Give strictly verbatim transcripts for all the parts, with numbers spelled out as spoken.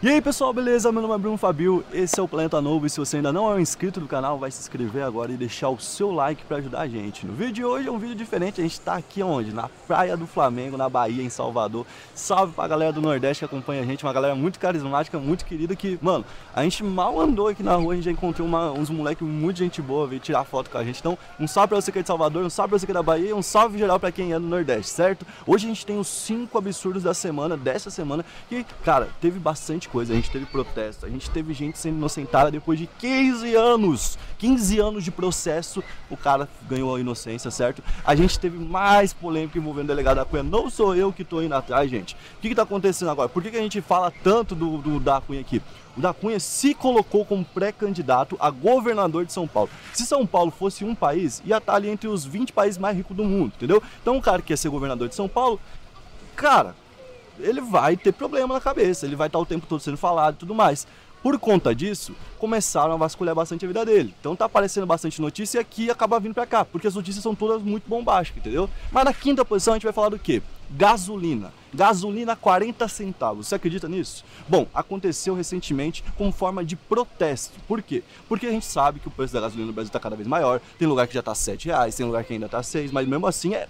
E aí pessoal, beleza? Meu nome é Bruno Fabio, esse é o Planeta Novo e se você ainda não é um inscrito do canal, vai se inscrever agora e deixar o seu like para ajudar a gente. No vídeo de hoje é um vídeo diferente, a gente tá aqui onde? Na Praia do Flamengo, na Bahia, em Salvador. Salve pra galera do Nordeste que acompanha a gente, uma galera muito carismática, muito querida que, mano, a gente mal andou aqui na rua, a gente já encontrou uma, uns moleques muito gente boa, veio tirar foto com a gente. Então, um salve pra você que é de Salvador, um salve pra você que é da Bahia, um salve geral pra quem é do Nordeste, certo? Hoje a gente tem os cinco absurdos da semana, dessa semana, que, cara, teve bastante coisa, a gente teve protesto, a gente teve gente sendo inocentada depois de quinze anos, quinze anos de processo, o cara ganhou a inocência, certo? A gente teve mais polêmica envolvendo o delegado da Cunha, não sou eu que tô indo atrás, gente. O que que tá acontecendo agora? Por que que a gente fala tanto do, do da Cunha aqui? O da Cunha se colocou como pré-candidato a governador de São Paulo. Se São Paulo fosse um país, ia estar ali entre os vinte países mais ricos do mundo, entendeu? Então o cara que quer ser governador de São Paulo, cara, ele vai ter problema na cabeça, ele vai estar o tempo todo sendo falado e tudo mais. Por conta disso, começaram a vasculhar bastante a vida dele. Então tá aparecendo bastante notícia e aqui acaba vindo pra cá, porque as notícias são todas muito bombásticas, entendeu? Mas na quinta posição a gente vai falar do quê? Gasolina. Gasolina a quarenta centavos, você acredita nisso? Bom, aconteceu recentemente com forma de protesto. Por quê? Porque a gente sabe que o preço da gasolina no Brasil tá cada vez maior, tem lugar que já tá sete reais, tem lugar que ainda tá seis, mas mesmo assim é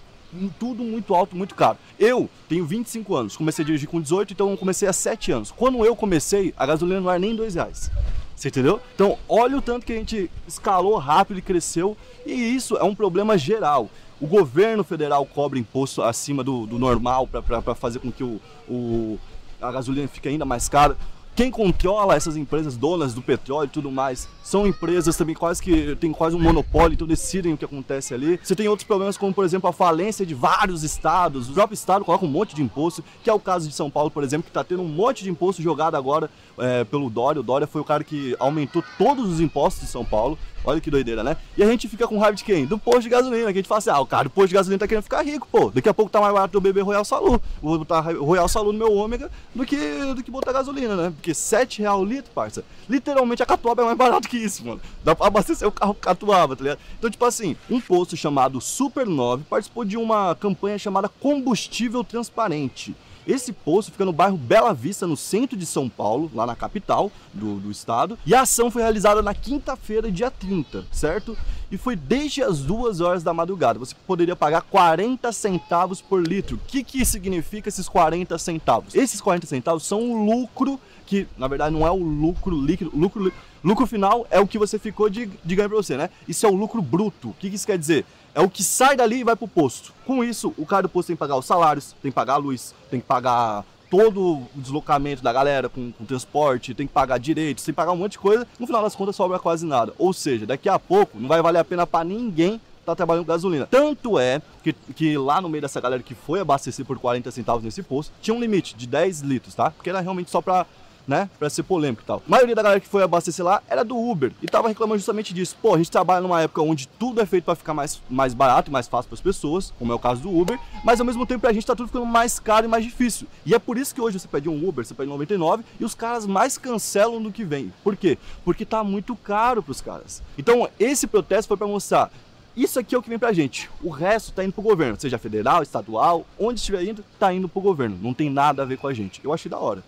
tudo muito alto, muito caro. Eu tenho vinte e cinco anos, comecei a dirigir com dezoito, então comecei há sete anos. Quando eu comecei, a gasolina não era nem dois reais. Você entendeu? Então, olha o tanto que a gente escalou rápido e cresceu, e isso é um problema geral. O governo federal cobra imposto acima do, do normal para fazer com que o, o, a gasolina fique ainda mais cara. Quem controla essas empresas, donas do petróleo e tudo mais, são empresas também quase que tem quase um monopólio, então decidem o que acontece ali. Você tem outros problemas como, por exemplo, a falência de vários estados, o próprio estado coloca um monte de imposto, que é o caso de São Paulo, por exemplo, que está tendo um monte de imposto jogado agora é, pelo Dória. O Dória foi o cara que aumentou todos os impostos de São Paulo. Olha que doideira, né? E a gente fica com raiva de quem? Do posto de gasolina, que a gente fala assim, ah, o cara do posto de gasolina tá querendo ficar rico, pô. Daqui a pouco tá mais barato eu beber Royal Salu. Vou botar Royal Salu no meu ômega do que, do que botar gasolina, né? Porque sete reais o litro, parça. Literalmente a Catuaba é mais barato que isso, mano. Dá pra abastecer o carro Catuaba, tá ligado? Então, tipo assim, um posto chamado Super nove participou de uma campanha chamada Combustível Transparente. Esse posto fica no bairro Bela Vista, no centro de São Paulo, lá na capital do, do estado. E a ação foi realizada na quinta-feira, dia trinta, certo? E foi desde as duas horas da madrugada. Você poderia pagar quarenta centavos por litro. O que que significa esses quarenta centavos? Esses quarenta centavos são o lucro, que na verdade não é o lucro líquido, lucro, lucro final é o que você ficou de, de ganho pra você, né? Isso é o lucro bruto. O que que isso quer dizer? É o que sai dali e vai pro posto. Com isso, o cara do posto tem que pagar os salários, tem que pagar a luz, tem que pagar todo o deslocamento da galera com, com transporte, tem que pagar direitos, tem que pagar um monte de coisa. No final das contas, sobra quase nada. Ou seja, daqui a pouco, não vai valer a pena pra ninguém tá trabalhando com gasolina. Tanto é que, que lá no meio dessa galera que foi abastecer por quarenta centavos nesse posto, tinha um limite de dez litros, tá? Porque era realmente só pra... né, pra ser polêmico e tal. A maioria da galera que foi abastecer lá era do Uber e tava reclamando justamente disso. Pô, a gente trabalha numa época onde tudo é feito pra ficar mais, mais barato e mais fácil pras pessoas, como é o caso do Uber, mas ao mesmo tempo pra gente tá tudo ficando mais caro e mais difícil. E é por isso que hoje você pede um Uber, você pede noventa e nove e os caras mais cancelam do que vem. Por quê? Porque tá muito caro pros caras. Então esse protesto foi pra mostrar, isso aqui é o que vem pra gente, o resto tá indo pro governo, seja federal, estadual, onde estiver indo, tá indo pro governo, não tem nada a ver com a gente. Eu achei da hora.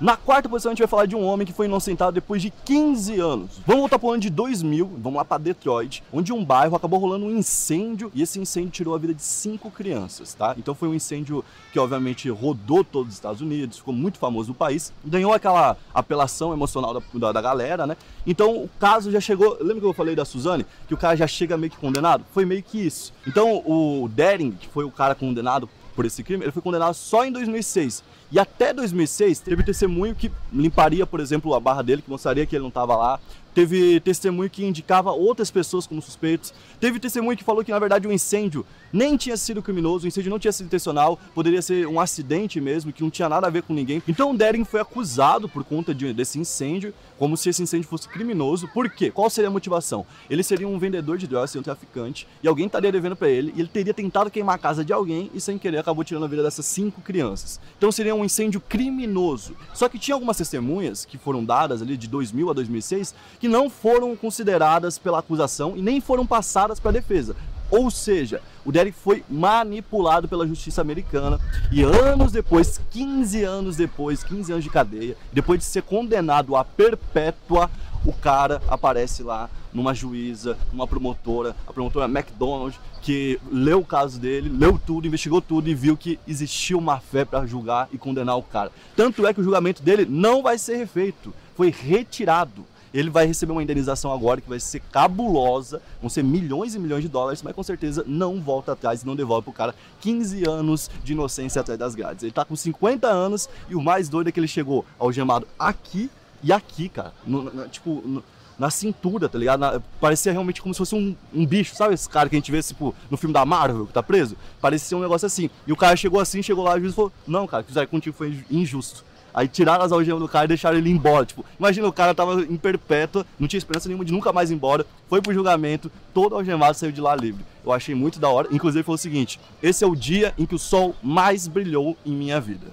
Na quarta posição a gente vai falar de um homem que foi inocentado depois de quinze anos. Vamos voltar para o ano de dois mil, vamos lá para Detroit, onde um bairro acabou rolando um incêndio e esse incêndio tirou a vida de cinco crianças, tá? Então foi um incêndio que obviamente rodou todos os Estados Unidos, ficou muito famoso no país, ganhou aquela apelação emocional da, da, da galera, né? Então o caso já chegou, lembra que eu falei da Suzane? Que o cara já chega meio que condenado? Foi meio que isso. Então o Dering, que foi o cara condenado por esse crime, ele foi condenado só em dois mil e seis. E até dois mil e seis teve testemunho que limparia, por exemplo, a barra dele, que mostraria que ele não estava lá. Teve testemunho que indicava outras pessoas como suspeitos. Teve testemunho que falou que, na verdade, o incêndio nem tinha sido criminoso, o incêndio não tinha sido intencional, poderia ser um acidente mesmo, que não tinha nada a ver com ninguém. Então o Dering foi acusado por conta de, desse incêndio, como se esse incêndio fosse criminoso. Por quê? Qual seria a motivação? Ele seria um vendedor de drogas, seria um traficante, e alguém estaria devendo para ele, e ele teria tentado queimar a casa de alguém, e sem querer acabou tirando a vida dessas cinco crianças. Então seria um incêndio criminoso. Só que tinha algumas testemunhas que foram dadas ali de dois mil a dois mil e seis, que não foram consideradas pela acusação e nem foram passadas para a defesa. Ou seja, o Derek foi manipulado pela justiça americana e anos depois, quinze anos depois, quinze anos de cadeia, depois de ser condenado à perpétua, o cara aparece lá numa juíza, numa promotora, a promotora McDonald, que leu o caso dele, leu tudo, investigou tudo e viu que existiu má fé para julgar e condenar o cara. Tanto é que o julgamento dele não vai ser refeito, foi retirado. Ele vai receber uma indenização agora que vai ser cabulosa, vão ser milhões e milhões de dólares, mas com certeza não volta atrás e não devolve pro cara quinze anos de inocência atrás das grades. Ele tá com cinquenta anos e o mais doido é que ele chegou algemado aqui e aqui, cara, no, na, tipo, no, na cintura, tá ligado? Na, parecia realmente como se fosse um, um bicho, sabe esse cara que a gente vê tipo, no filme da Marvel, que tá preso? Parecia um negócio assim. E o cara chegou assim, chegou lá e o juiz falou, não, cara, o que fizeram contigo foi injusto. Aí tiraram as algemas do cara e deixaram ele embora. Tipo, imagina, o cara tava em perpétua, não tinha esperança nenhuma de nunca mais ir embora, foi pro julgamento, todo algemado, saiu de lá livre. Eu achei muito da hora, inclusive foi o seguinte, esse é o dia em que o sol mais brilhou em minha vida.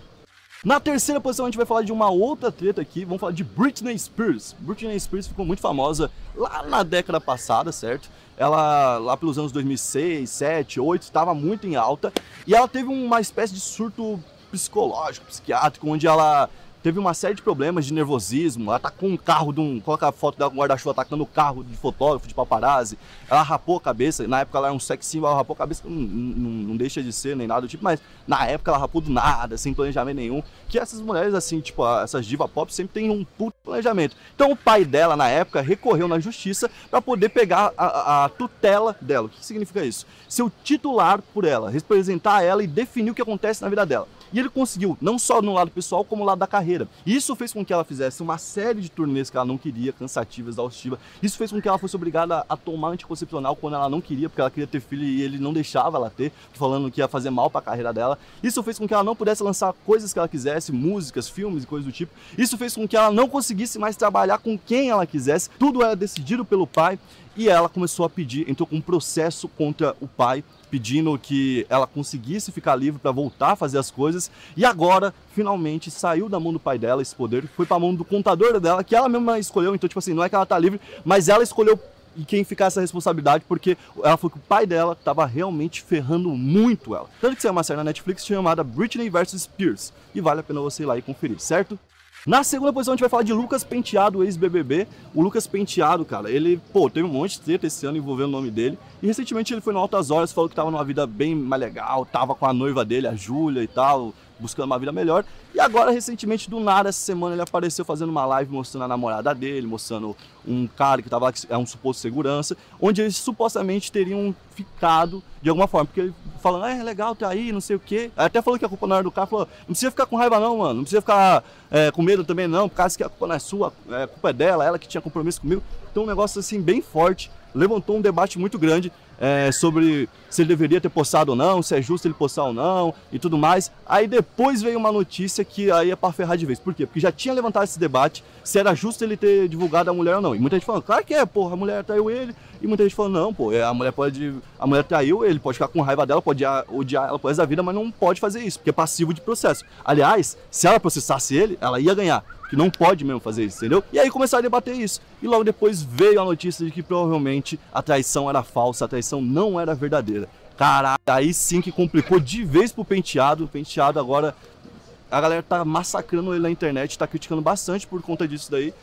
Na terceira posição a gente vai falar de uma outra treta aqui, vamos falar de Britney Spears. Britney Spears ficou muito famosa lá na década passada, certo? Ela lá pelos anos dois mil e seis, dois mil e sete, dois mil e oito, estava muito em alta e ela teve uma espécie de surto psicológico, psiquiátrico, onde ela teve uma série de problemas de nervosismo, ela atacou um carro, de um, coloca a foto dela com um guarda-chuva atacando o carro de fotógrafo, de paparazzi, ela rapou a cabeça, na época ela era um sex symbol, ela rapou a cabeça, não, não, não deixa de ser nem nada do tipo, mas na época ela rapou do nada, sem planejamento nenhum, que essas mulheres assim, tipo, essas diva pop sempre tem um puto planejamento. Então o pai dela na época recorreu na justiça para poder pegar a, a tutela dela. O que significa isso? Ser o titular por ela, representar ela e definir o que acontece na vida dela. E ele conseguiu, não só no lado pessoal, como no lado da carreira. Isso fez com que ela fizesse uma série de turnês que ela não queria, cansativa, exaustiva. Isso fez com que ela fosse obrigada a tomar anticoncepcional quando ela não queria, porque ela queria ter filho e ele não deixava ela ter, falando que ia fazer mal para a carreira dela. Isso fez com que ela não pudesse lançar coisas que ela quisesse, músicas, filmes e coisas do tipo. Isso fez com que ela não conseguisse mais trabalhar com quem ela quisesse. Tudo era decidido pelo pai e ela começou a pedir, entrou com um processo contra o pai, pedindo que ela conseguisse ficar livre para voltar a fazer as coisas. E agora, finalmente, saiu da mão do pai dela esse poder, foi para a mão do contador dela, que ela mesma escolheu. Então, tipo assim, não é que ela tá livre, mas ela escolheu quem ficar essa responsabilidade, porque ela foi que o pai dela tava realmente ferrando muito ela. Tanto que saiu uma série na Netflix chamada Britney versus. Spears, e vale a pena você ir lá e conferir, certo? Na segunda posição a gente vai falar de Lucas Penteado, ex-B B B. O Lucas Penteado, cara, ele, pô, teve um monte de treta esse ano envolvendo o nome dele. E recentemente ele foi no Altas Horas, falou que tava numa vida bem mais legal, tava com a noiva dele, a Júlia e tal, buscando uma vida melhor. E agora, recentemente, do nada, essa semana ele apareceu fazendo uma live mostrando a namorada dele, mostrando um cara que tava lá, que é um suposto segurança, onde eles supostamente teriam ficado de alguma forma, porque ele falando, é legal, tá aí, não sei o quê. Até falou que a culpa não era do cara, falou, não precisa ficar com raiva não, mano, não precisa ficar é, com medo também não, por causa que a culpa não é sua, a culpa é dela, ela que tinha compromisso comigo. Então um negócio assim bem forte, levantou um debate muito grande é, sobre se ele deveria ter postado ou não, se é justo ele postar ou não e tudo mais. Aí depois veio uma notícia que aí é para ferrar de vez. Por quê? Porque já tinha levantado esse debate se era justo ele ter divulgado a mulher ou não. E muita gente falando, claro que é, porra, a mulher traiu ele. E muita gente falando, não, pô, a mulher pode, a mulher traiu ele, pode ficar com raiva dela, pode odiar ela por resto da vida, mas não pode fazer isso, porque é passivo de processo. Aliás, se ela processasse ele, ela ia ganhar, que não pode mesmo fazer isso, entendeu? E aí começaram a debater isso. E logo depois veio a notícia de que provavelmente a traição era falsa, a traição não era verdadeira. Caralho, aí sim que complicou de vez pro Penteado. O Penteado agora, a galera tá massacrando ele na internet, tá criticando bastante por conta disso daí.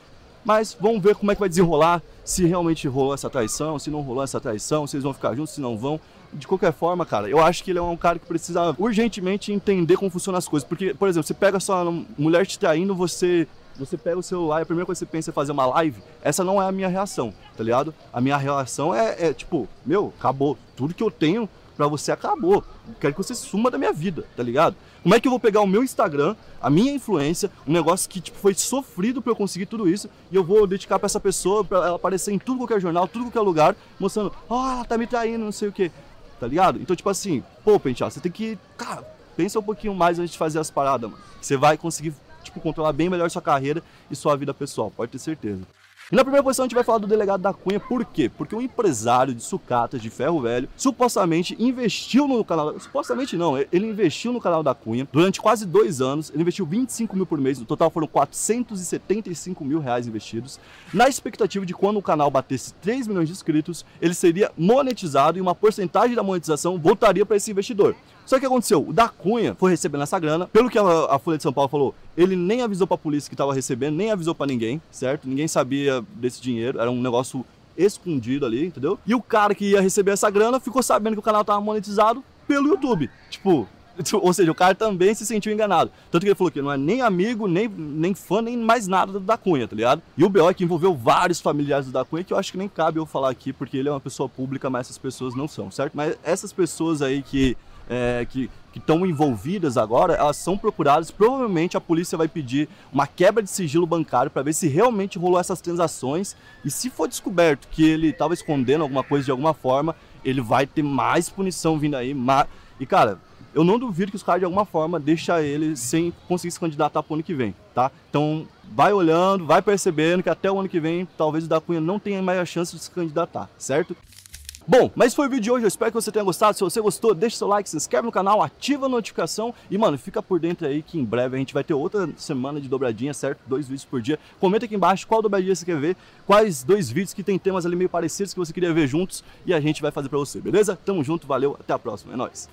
Mas vamos ver como é que vai desenrolar, se realmente rolou essa traição, se não rolou essa traição, se eles vão ficar juntos, se não vão. De qualquer forma, cara, eu acho que ele é um cara que precisa urgentemente entender como funcionam as coisas. Porque, por exemplo, você pega a sua mulher te traindo, você, você pega o celular e a primeira coisa que você pensa é fazer uma live. Essa não é a minha reação, tá ligado? A minha reação é, é tipo, meu, acabou. Tudo que eu tenho pra você acabou. Eu quero que você suma da minha vida, tá ligado? Como é que eu vou pegar o meu Instagram, a minha influência, um negócio que tipo, foi sofrido pra eu conseguir tudo isso, e eu vou dedicar pra essa pessoa, pra ela aparecer em tudo qualquer jornal, tudo qualquer lugar, mostrando, ó, ela tá me traindo, não sei o quê, tá ligado? Então, tipo assim, pô, Penteado, você tem que, cara, pensa um pouquinho mais antes de fazer as paradas, mano. Você vai conseguir, tipo, controlar bem melhor sua carreira e sua vida pessoal, pode ter certeza. E na primeira posição a gente vai falar do delegado da Cunha. Por quê? Porque um empresário de sucatas de ferro velho supostamente investiu no canal... Supostamente não, ele investiu no canal da Cunha durante quase dois anos. Ele investiu vinte e cinco mil por mês, no total foram quatrocentos e setenta e cinco mil reais investidos, na expectativa de quando o canal batesse três milhões de inscritos, ele seria monetizado e uma porcentagem da monetização voltaria para esse investidor. Só que aconteceu, o da Cunha foi recebendo essa grana, pelo que a, a Folha de São Paulo falou, ele nem avisou para a polícia que estava recebendo, nem avisou para ninguém, certo? Ninguém sabia desse dinheiro, era um negócio escondido ali, entendeu? E o cara que ia receber essa grana ficou sabendo que o canal estava monetizado pelo YouTube, tipo... Ou seja, o cara também se sentiu enganado. Tanto que ele falou que não é nem amigo, nem, nem fã, nem mais nada do da Cunha, tá ligado? E o B O é que envolveu vários familiares do da Cunha, que eu acho que nem cabe eu falar aqui, porque ele é uma pessoa pública, mas essas pessoas não são, certo? Mas essas pessoas aí que... É, que estão envolvidas agora, elas são procuradas, provavelmente a polícia vai pedir uma quebra de sigilo bancário para ver se realmente rolou essas transações, e se for descoberto que ele estava escondendo alguma coisa de alguma forma, ele vai ter mais punição vindo aí, mais... E cara, eu não duvido que os caras de alguma forma deixam ele sem conseguir se candidatar para o ano que vem, tá? Então vai olhando, vai percebendo que até o ano que vem talvez o da Cunha não tenha mais a chance de se candidatar, certo? Bom, mas foi o vídeo de hoje, eu espero que você tenha gostado. Se você gostou, deixa seu like, se inscreve no canal, ativa a notificação e, mano, fica por dentro aí que em breve a gente vai ter outra semana de dobradinha, certo? Dois vídeos por dia. Comenta aqui embaixo qual dobradinha você quer ver, quais dois vídeos que tem temas ali meio parecidos que você queria ver juntos e a gente vai fazer pra você, beleza? Tamo junto, valeu, até a próxima, é nóis!